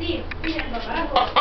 Sí, sí,